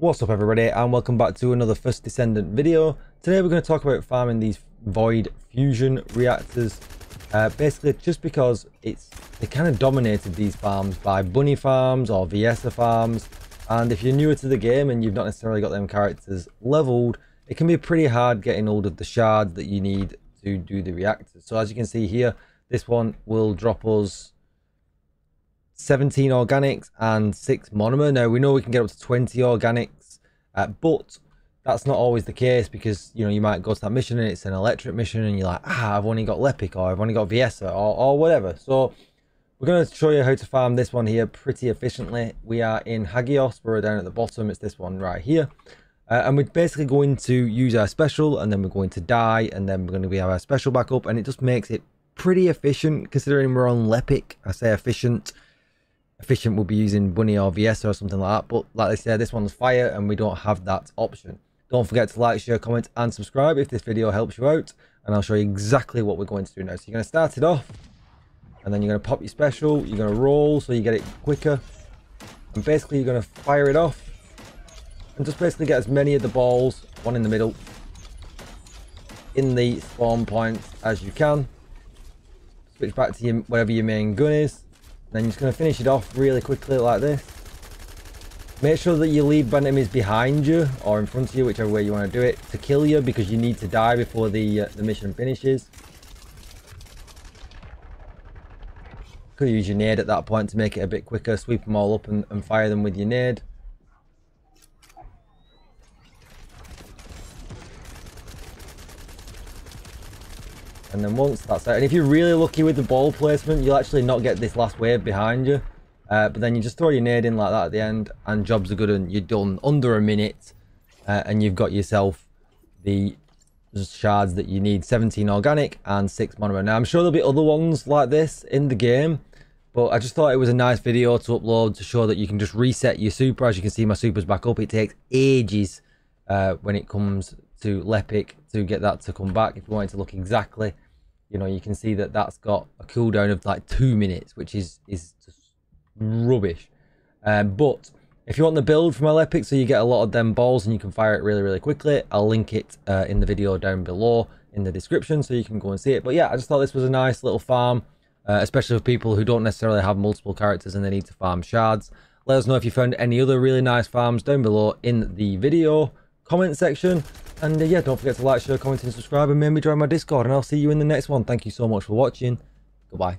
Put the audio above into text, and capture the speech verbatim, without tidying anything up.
What's up everybody, and welcome back to another First Descendant video. Today we're going to talk about farming these void fusion reactors, uh, basically just because it's they kind of dominated these farms by bunny farms or Viessa farms, and if you're newer to the game and you've not necessarily got them characters leveled, it can be pretty hard getting all of the shards that you need to do the reactors. So as you can see here, this one will drop us seventeen organics and six monomer. Now we know we can get up to twenty organics, uh, but that's not always the case, because you know you might go to that mission and it's an electric mission and you're like, ah, I've only got Lepic, or I've only got Viessa, or, or whatever. So we're going to show you how to farm this one here pretty efficiently. We are in Hagios, we're down at the bottom, it's this one right here, uh, and we're basically going to use our special, and then we're going to die, and then we're going to have our special back up, and it just makes it pretty efficient considering we're on Lepic. I say efficient. Efficient will be using bunny or Viessa or something like that, but like I said, this one's fire and we don't have that option. Don't forget to like, share, comment and subscribe if this video helps you out, and I'll show you exactly what we're going to do now. So you're going to start it off, and then you're going to pop your special, you're going to roll so you get it quicker, and basically you're going to fire it off and just basically get as many of the balls, one in the middle, in the spawn points as you can. Switch back to your, whatever your main gun is. Then you're just going to finish it off really quickly like this. Make sure that you leave enemies behind you or in front of you, whichever way you want to do it, to kill you, because you need to die before the, uh, the mission finishes. Could use your nade at that point to make it a bit quicker. Sweep them all up and, and fire them with your nade. And then once that's out, and if you're really lucky with the ball placement, you'll actually not get this last wave behind you. Uh, but then you just throw your nade in like that at the end, and jobs are good, and you're done under a minute. Uh, and you've got yourself the shards that you need, seventeen organic and six monomer. Now I'm sure there'll be other ones like this in the game, but I just thought it was a nice video to upload to show that you can just reset your super. As you can see, my super's back up. It takes ages uh, when it comes to Lepic to get that to come back. If you want it to look exactly, you know, you can see that that's got a cooldown of like two minutes, which is is just rubbish. Um, but if you want the build from Lepic so you get a lot of them balls and you can fire it really really quickly, I'll link it uh, in the video down below in the description so you can go and see it. But yeah, I just thought this was a nice little farm, uh, especially for people who don't necessarily have multiple characters and they need to farm shards. Let us know if you found any other really nice farms down below in the video comment section. And uh, yeah, don't forget to like, share, comment and subscribe, and maybe join my Discord, and I'll see you in the next one. Thank you so much for watching. Goodbye.